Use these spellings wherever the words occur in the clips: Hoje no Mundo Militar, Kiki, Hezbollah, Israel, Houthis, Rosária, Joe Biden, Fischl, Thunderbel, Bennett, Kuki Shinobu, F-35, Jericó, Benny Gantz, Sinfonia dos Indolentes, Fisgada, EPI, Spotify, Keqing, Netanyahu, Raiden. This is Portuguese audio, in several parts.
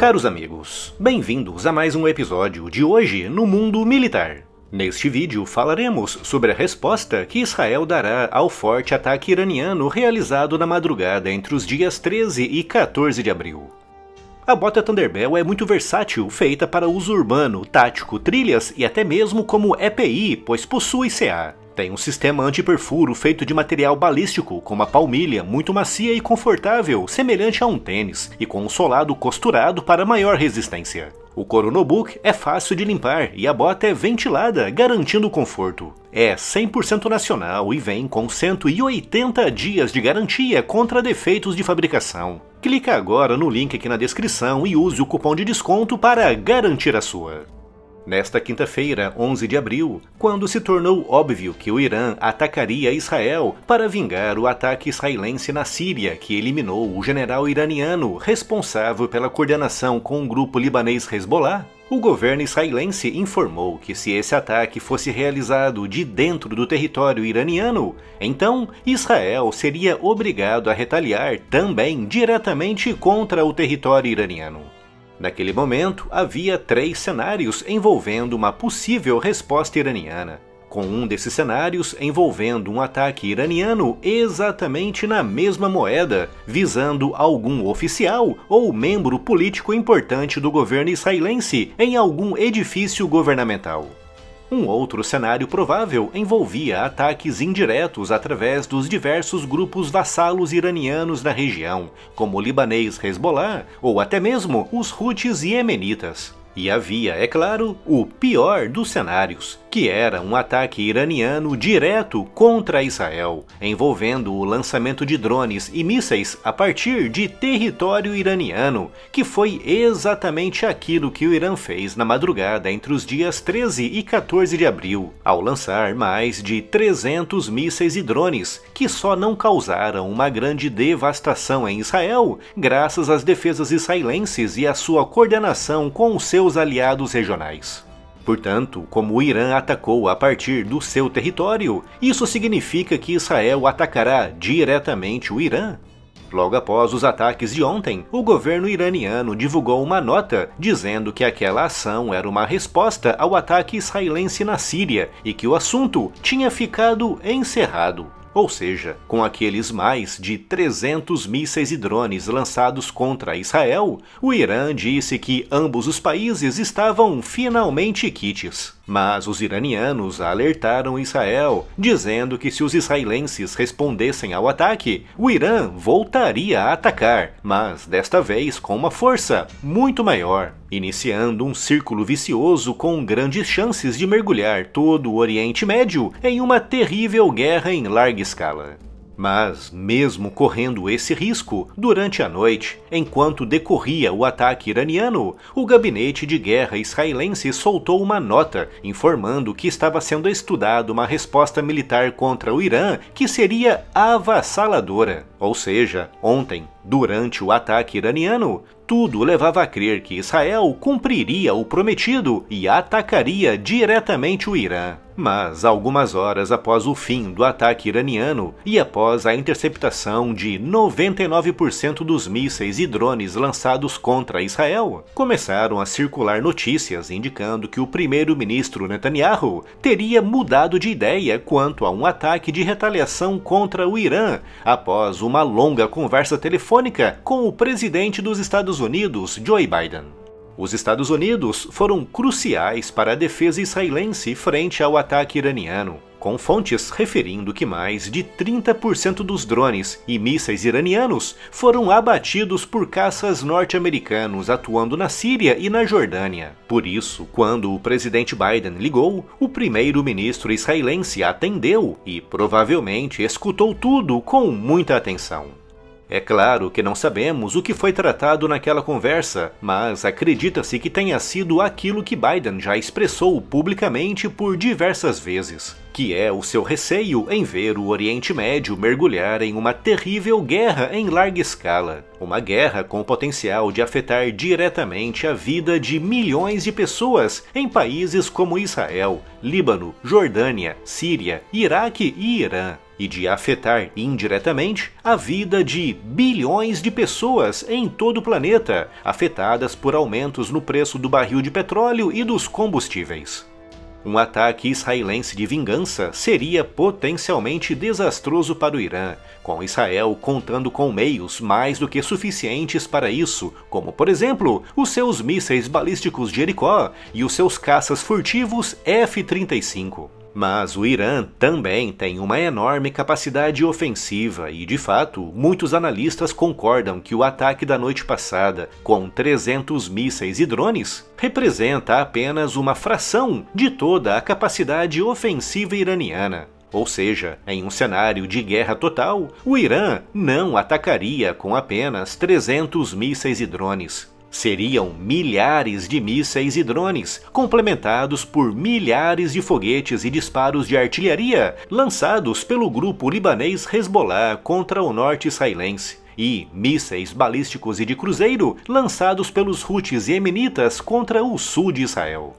Caros amigos, bem-vindos a mais um episódio de Hoje no Mundo Militar. Neste vídeo falaremos sobre a resposta que Israel dará ao forte ataque iraniano realizado na madrugada entre os dias 13 e 14 de abril. A bota Thunderbel é muito versátil, feita para uso urbano, tático, trilhas e até mesmo como EPI, pois possui CA. Tem um sistema antiperfuro feito de material balístico, com uma palmilha muito macia e confortável, semelhante a um tênis, e com um solado costurado para maior resistência. O couro no book é fácil de limpar e a bota é ventilada, garantindo conforto. É 100% nacional e vem com 180 dias de garantia contra defeitos de fabricação. Clica agora no link aqui na descrição e use o cupom de desconto para garantir a sua. Nesta quinta-feira, 11 de abril, quando se tornou óbvio que o Irã atacaria Israel para vingar o ataque israelense na Síria, que eliminou o general iraniano responsável pela coordenação com o grupo libanês Hezbollah, o governo israelense informou que se esse ataque fosse realizado de dentro do território iraniano, então Israel seria obrigado a retaliar também diretamente contra o território iraniano. Naquele momento, havia três cenários envolvendo uma possível resposta iraniana, com um desses cenários envolvendo um ataque iraniano exatamente na mesma moeda, visando algum oficial ou membro político importante do governo israelense em algum edifício governamental. Um outro cenário provável envolvia ataques indiretos através dos diversos grupos vassalos iranianos na região, como o libanês Hezbollah ou até mesmo os Houthis iemenitas. E havia, é claro, o pior dos cenários, que era um ataque iraniano direto contra Israel, envolvendo o lançamento de drones e mísseis a partir de território iraniano, que foi exatamente aquilo que o Irã fez na madrugada entre os dias 13 e 14 de abril, ao lançar mais de 300 mísseis e drones, que só não causaram uma grande devastação em Israel, graças às defesas israelenses e à sua coordenação com os seus aliados regionais. Portanto, como o Irã atacou a partir do seu território, isso significa que Israel atacará diretamente o Irã. Logo após os ataques de ontem, o governo iraniano divulgou uma nota dizendo que aquela ação era uma resposta ao ataque israelense na Síria e que o assunto tinha ficado encerrado. Ou seja, com aqueles mais de 300 mísseis e drones lançados contra Israel, o Irã disse que ambos os países estavam finalmente quites. Mas os iranianos alertaram Israel, dizendo que se os israelenses respondessem ao ataque, o Irã voltaria a atacar, mas desta vez com uma força muito maior, iniciando um círculo vicioso com grandes chances de mergulhar todo o Oriente Médio em uma terrível guerra em larga escala. Mas, mesmo correndo esse risco, durante a noite, enquanto decorria o ataque iraniano, o gabinete de guerra israelense soltou uma nota informando que estava sendo estudada uma resposta militar contra o Irã que seria avassaladora. Ou seja, ontem, durante o ataque iraniano, tudo levava a crer que Israel cumpriria o prometido e atacaria diretamente o Irã. Mas algumas horas após o fim do ataque iraniano e após a interceptação de 99% dos mísseis e drones lançados contra Israel, começaram a circular notícias indicando que o primeiro-ministro Netanyahu teria mudado de ideia quanto a um ataque de retaliação contra o Irã após uma longa conversa telefônica com o presidente dos Estados Unidos, Joe Biden. Os Estados Unidos foram cruciais para a defesa israelense frente ao ataque iraniano, com fontes referindo que mais de 30% dos drones e mísseis iranianos foram abatidos por caças norte-americanos atuando na Síria e na Jordânia. Por isso, quando o presidente Biden ligou, o primeiro-ministro israelense atendeu e provavelmente escutou tudo com muita atenção. É claro que não sabemos o que foi tratado naquela conversa, mas acredita-se que tenha sido aquilo que Biden já expressou publicamente por diversas vezes. que é o seu receio em ver o Oriente Médio mergulhar em uma terrível guerra em larga escala. Uma guerra com o potencial de afetar diretamente a vida de milhões de pessoas em países como Israel, Líbano, Jordânia, Síria, Iraque e Irã, e de afetar indiretamente a vida de bilhões de pessoas em todo o planeta, afetadas por aumentos no preço do barril de petróleo e dos combustíveis. Um ataque israelense de vingança seria potencialmente desastroso para o Irã, com Israel contando com meios mais do que suficientes para isso, como, por exemplo, os seus mísseis balísticos Jericó e os seus caças furtivos F-35. Mas o Irã também tem uma enorme capacidade ofensiva e, de fato, muitos analistas concordam que o ataque da noite passada, com 300 mísseis e drones, representa apenas uma fração de toda a capacidade ofensiva iraniana. Ou seja, em um cenário de guerra total, o Irã não atacaria com apenas 300 mísseis e drones. Seriam milhares de mísseis e drones, complementados por milhares de foguetes e disparos de artilharia lançados pelo grupo libanês Hezbollah contra o norte israelense, e mísseis balísticos e de cruzeiro lançados pelos Houthis e Yemenitas contra o sul de Israel.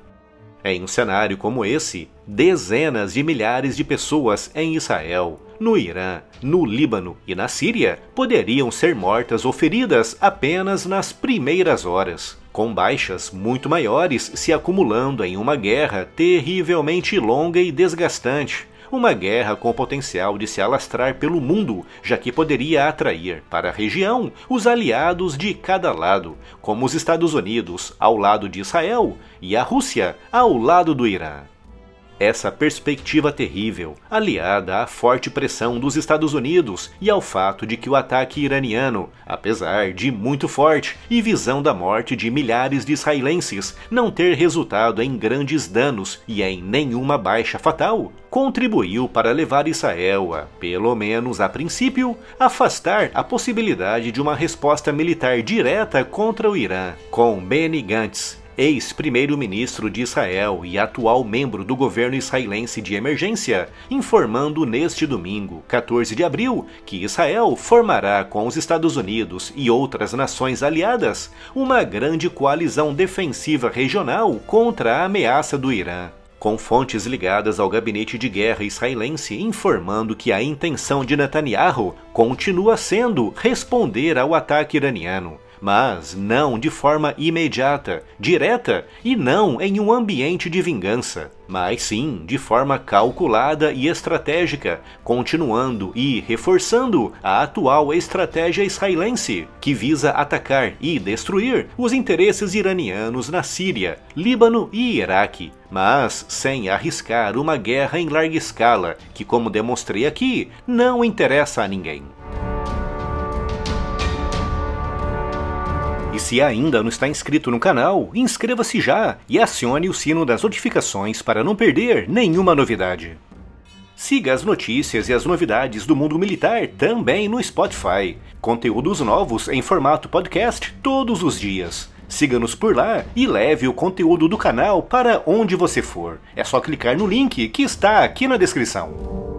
Em um cenário como esse, dezenas de milhares de pessoas em Israel, no Irã, no Líbano e na Síria poderiam ser mortas ou feridas apenas nas primeiras horas, com baixas muito maiores se acumulando em uma guerra terrivelmente longa e desgastante, uma guerra com potencial de se alastrar pelo mundo, já que poderia atrair para a região os aliados de cada lado, como os Estados Unidos ao lado de Israel e a Rússia ao lado do Irã. Essa perspectiva terrível, aliada à forte pressão dos Estados Unidos e ao fato de que o ataque iraniano, apesar de muito forte, e visão da morte de milhares de israelenses não ter resultado em grandes danos e em nenhuma baixa fatal, contribuiu para levar Israel a, pelo menos a princípio, afastar a possibilidade de uma resposta militar direta contra o Irã, com Benny Gantz, ex-primeiro-ministro de Israel e atual membro do governo israelense de emergência, informando neste domingo, 14 de abril, que Israel formará com os Estados Unidos e outras nações aliadas uma grande coalizão defensiva regional contra a ameaça do Irã, com fontes ligadas ao gabinete de guerra israelense informando que a intenção de Netanyahu continua sendo responder ao ataque iraniano, mas não de forma imediata, direta e não em um ambiente de vingança, mas sim de forma calculada e estratégica, continuando e reforçando a atual estratégia israelense, que visa atacar e destruir os interesses iranianos na Síria, Líbano e Iraque, mas sem arriscar uma guerra em larga escala, que, como demonstrei aqui, não interessa a ninguém. E se ainda não está inscrito no canal, inscreva-se já e acione o sino das notificações para não perder nenhuma novidade. Siga as notícias e as novidades do mundo militar também no Spotify. Conteúdos novos em formato podcast todos os dias. Siga-nos por lá e leve o conteúdo do canal para onde você for. É só clicar no link que está aqui na descrição.